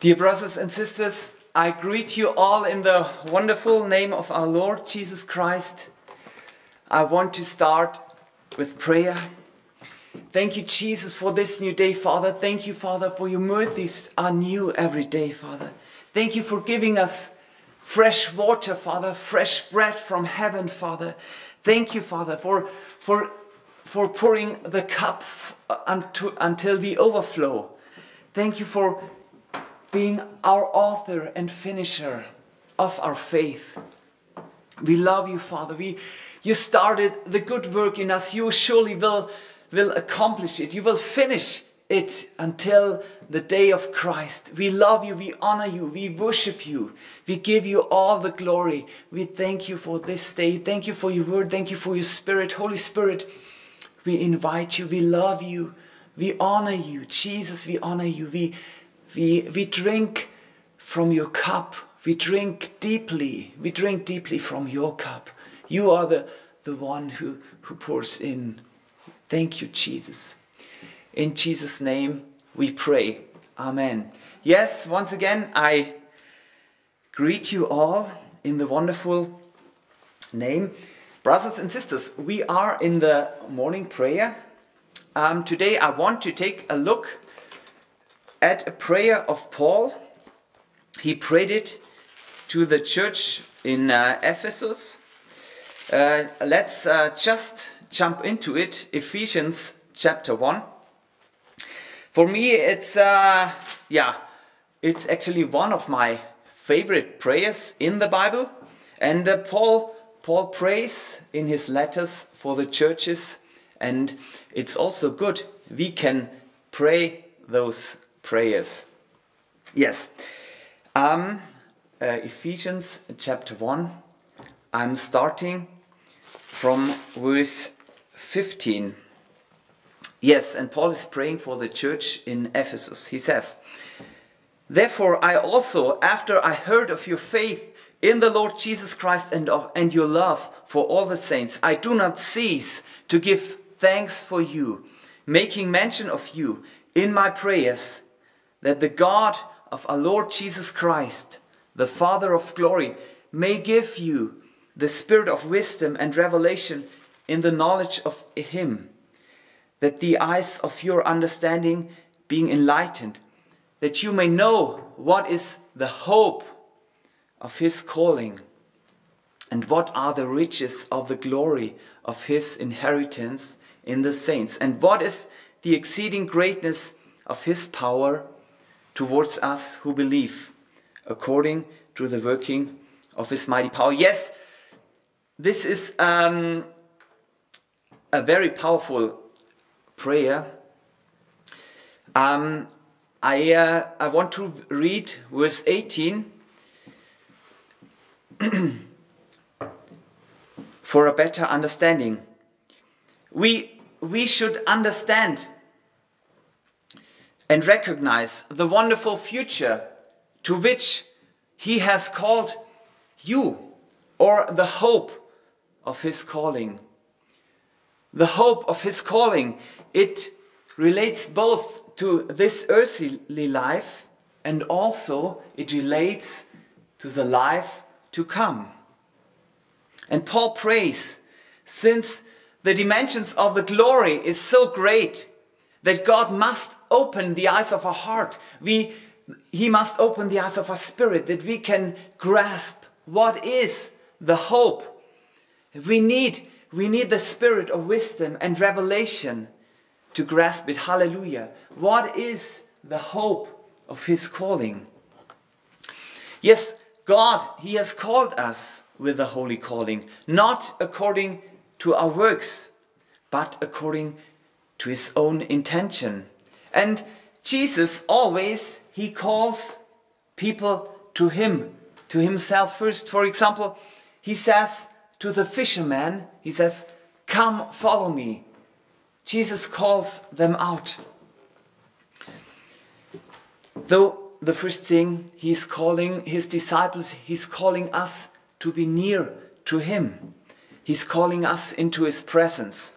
Dear brothers and sisters, I greet you all in the wonderful name of our Lord Jesus Christ. I want to start with prayer. Thank you, Jesus, for this new day, Father. Thank you, Father, for your mercies are new every day, Father. Thank you for giving us fresh water, Father, fresh bread from heaven, Father. Thank you, Father, for pouring the cup until the overflow. Thank you for being our author and finisher of our faith. We love you, Father. You started the good work in us. You surely will accomplish it. You will finish it until the day of Christ. We love you. We honor you. We worship you. We give you all the glory. We thank you for this day. Thank you for your word. Thank you for your spirit. Holy Spirit, we invite you. We love you. We honor you. Jesus, we honor you. We drink from your cup. We drink deeply. We drink deeply from your cup. You are the one who pours in. Thank you, Jesus. In Jesus' name we pray. Amen. Yes, once again, I greet you all in the wonderful name. Brothers and sisters, we are in the morning prayer. Today I want to take a look at a prayer of Paul. He prayed it to the church in Ephesus. Let's just jump into it. Ephesians chapter 1. For me, it's actually one of my favorite prayers in the Bible. And Paul prays in his letters for the churches, and it's also good we can pray those prayers. Yes. Ephesians chapter 1. I'm starting from verse 15. Yes, and Paul is praying for the church in Ephesus. He says, "Therefore I also, after I heard of your faith in the Lord Jesus Christ and your love for all the saints, I do not cease to give thanks for you, making mention of you in my prayers, that the God of our Lord Jesus Christ, the Father of glory, may give you the spirit of wisdom and revelation in the knowledge of him, that the eyes of your understanding being enlightened, that you may know what is the hope of his calling, and what are the riches of the glory of his inheritance in the saints, and what is the exceeding greatness of his power towards us who believe, according to the working of his mighty power." Yes, this is a very powerful prayer. I want to read verse 18 for a better understanding. We should understand and recognize the wonderful future to which he has called you, or the hope of his calling. The hope of his calling, it relates both to this earthly life, and also it relates to the life to come. And Paul prays, since the dimensions of the glory is so great, that God must open the eyes of our heart. He must open the eyes of our spirit, that we can grasp what is the hope. We need the spirit of wisdom and revelation to grasp it. Hallelujah. What is the hope of his calling? Yes, God, he has called us with the holy calling, not according to our works, but according to his own intention. And Jesus always, he calls people to him, to himself first. For example, he says to the fisherman, he says, "Come, follow me." Jesus calls them out. Though the first thing, he's calling his disciples, he's calling us to be near to him. He's calling us into his presence.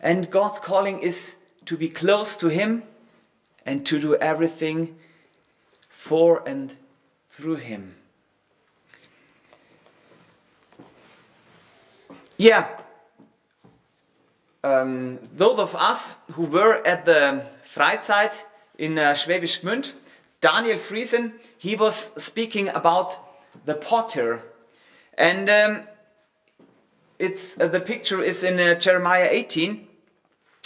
And God's calling is to be close to him and to do everything for and through him. Yeah, those of us who were at the Freizeit in Schwäbisch Gmünd, Daniel Friesen, he was speaking about the potter, and it's the picture is in Jeremiah 18,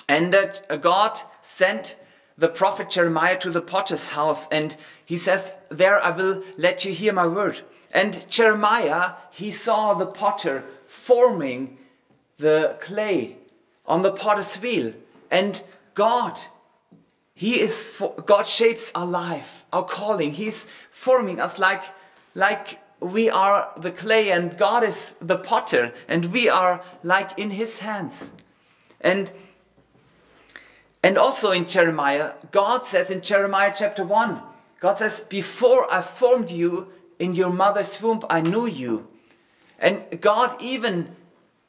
and that God sent the prophet Jeremiah to the potter's house, and he says, "There I will let you hear my word." And Jeremiah, he saw the potter forming the clay on the potter's wheel, and God, God shapes our life, our calling. He's forming us like we are the clay, and God is the potter, and we are like in his hands. And also in Jeremiah, God says in Jeremiah chapter 1, God says, "Before I formed you in your mother's womb, I knew you." And God even,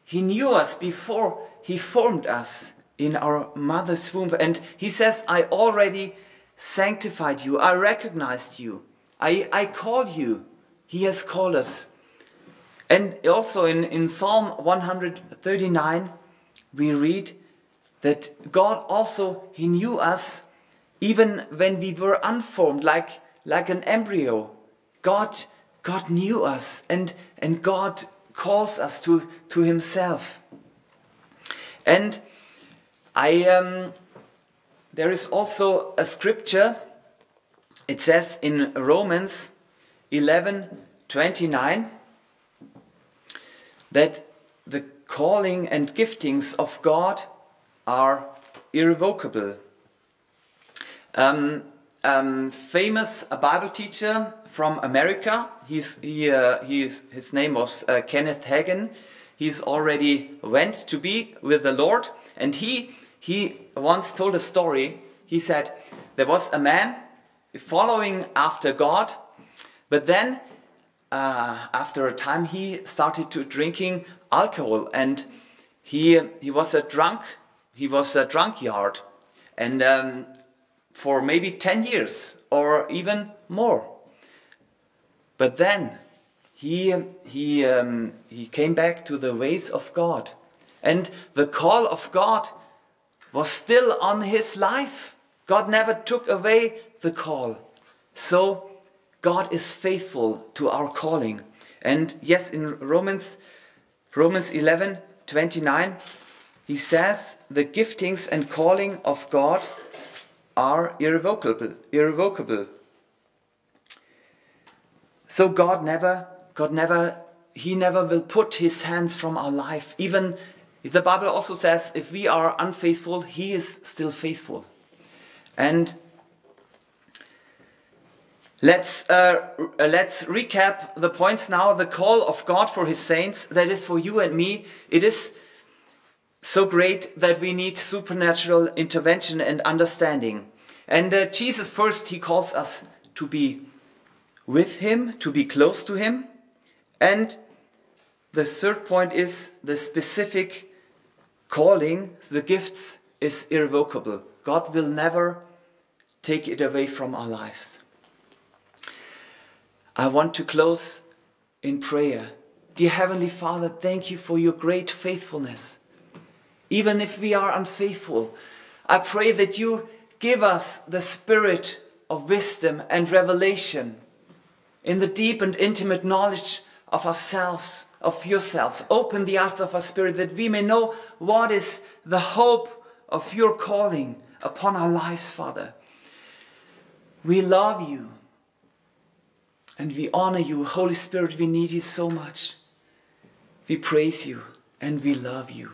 he knew us before he formed us in our mother's womb. And he says, "I already sanctified you. I recognized you. I called you." He has called us. And also in Psalm 139, we read that God also, he knew us even when we were unformed, like an embryo. God knew us, and God calls us to himself. And there is also a scripture. It says in Romans 11:29 that the calling and giftings of God are irrevocable. Famous Bible teacher from America. His name was Kenneth Hagin. He's already went to be with the Lord, and he once told a story. He said there was a man following after God, but then after a time he started to drinking alcohol, and he was a drunk. He was a drunkard, and for maybe 10 years or even more. But then he came back to the ways of God, and the call of God was still on his life. God never took away the call. So God is faithful to our calling. And yes, in Romans 11:29, he says the giftings and calling of God are irrevocable. So God never will put his hands from our life. Even the Bible also says if we are unfaithful, he is still faithful. And let's recap the points now. The call of God for his saints, that is for you and me, it is so great that we need supernatural intervention and understanding. And Jesus first, he calls us to be with him, to be close to him. And the third point is the specific calling, the gifts, is irrevocable. God will never take it away from our lives. I want to close in prayer. Dear Heavenly Father, thank you for your great faithfulness. Even if we are unfaithful, I pray that you give us the spirit of wisdom and revelation in the deep and intimate knowledge of ourselves, of yourself. Open the eyes of our spirit that we may know what is the hope of your calling upon our lives, Father. We love you and we honor you. Holy Spirit, we need you so much. We praise you and we love you.